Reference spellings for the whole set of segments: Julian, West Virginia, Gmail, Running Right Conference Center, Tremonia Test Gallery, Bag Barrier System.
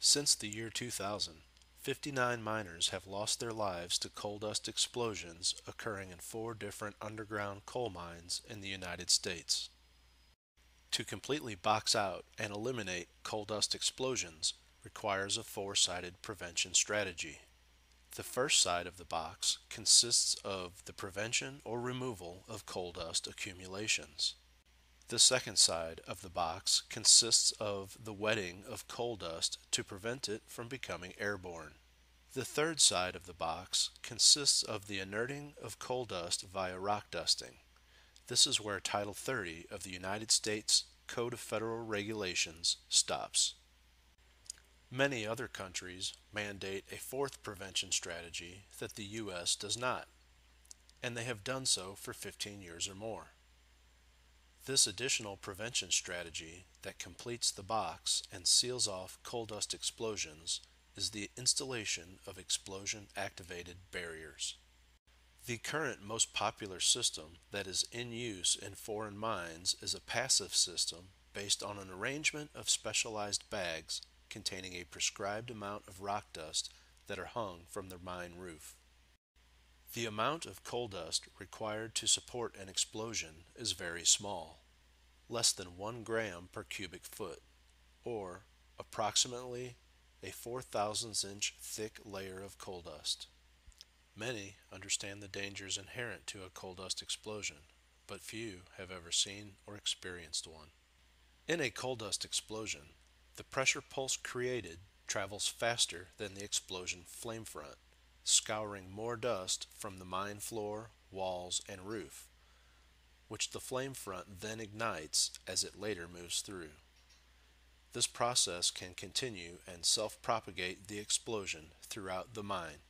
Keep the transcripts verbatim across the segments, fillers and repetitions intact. Since the year two thousand, fifty-nine miners have lost their lives to coal dust explosions occurring in four different underground coal mines in the United States. To completely box out and eliminate coal dust explosions requires a four-sided prevention strategy. The first side of the box consists of the prevention or removal of coal dust accumulations. The second side of the box consists of the wetting of coal dust to prevent it from becoming airborne. The third side of the box consists of the inerting of coal dust via rock dusting. This is where Title thirty of the United States Code of Federal Regulations stops. Many other countries mandate a fourth prevention strategy that the U S does not, and they have done so for fifteen years or more. This additional prevention strategy that completes the box and seals off coal dust explosions is the installation of explosion-activated barriers. The current most popular system that is in use in foreign mines is a passive system based on an arrangement of specialized bags containing a prescribed amount of rock dust that are hung from the mine roof. The amount of coal dust required to support an explosion is very small, less than one gram per cubic foot, or approximately a four thousandth inch thick layer of coal dust. Many understand the dangers inherent to a coal dust explosion, but few have ever seen or experienced one. In a coal dust explosion, the pressure pulse created travels faster than the explosion flame front, scouring more dust from the mine floor, walls, and roof, which the flame front then ignites as it later moves through. This process can continue and self-propagate the explosion throughout the mine.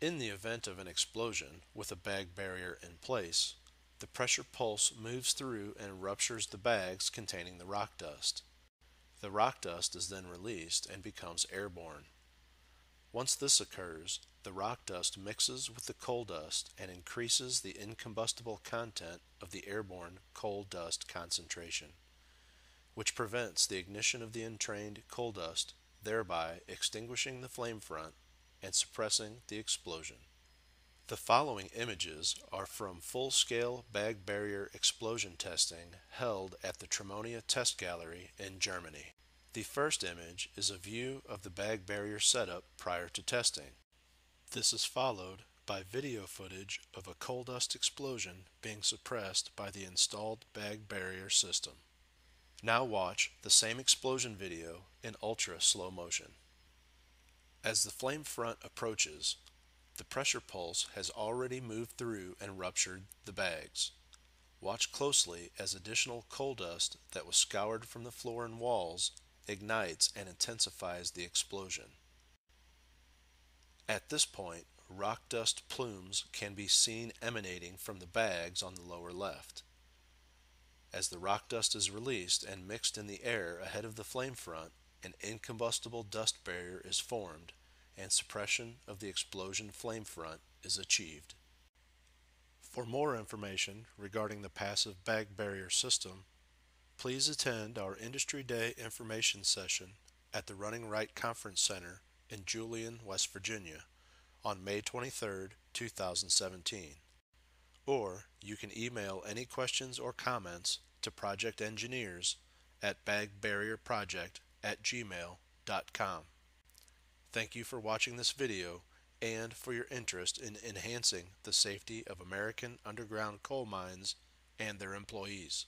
In the event of an explosion with a bag barrier in place, the pressure pulse moves through and ruptures the bags containing the rock dust. The rock dust is then released and becomes airborne. Once this occurs, the rock dust mixes with the coal dust and increases the incombustible content of the airborne coal dust concentration, which prevents the ignition of the entrained coal dust, thereby extinguishing the flame front and suppressing the explosion. The following images are from full-scale bag barrier explosion testing held at the Tremonia Test Gallery in Germany. The first image is a view of the bag barrier setup prior to testing. This is followed by video footage of a coal dust explosion being suppressed by the installed bag barrier system. Now watch the same explosion video in ultra slow motion. As the flame front approaches, the pressure pulse has already moved through and ruptured the bags. Watch closely as additional coal dust that was scoured from the floor and walls ignites and intensifies the explosion. At this point, rock dust plumes can be seen emanating from the bags on the lower left. As the rock dust is released and mixed in the air ahead of the flame front, an incombustible dust barrier is formed and suppression of the explosion flame front is achieved. For more information regarding the passive bag barrier system, please attend our Industry Day information session at the Running Right Conference Center in Julian, West Virginia on May twenty-third, two thousand seventeen. Or you can email any questions or comments to projectengineers at bagbarrierproject at gmail dot com. Thank you for watching this video and for your interest in enhancing the safety of American underground coal mines and their employees.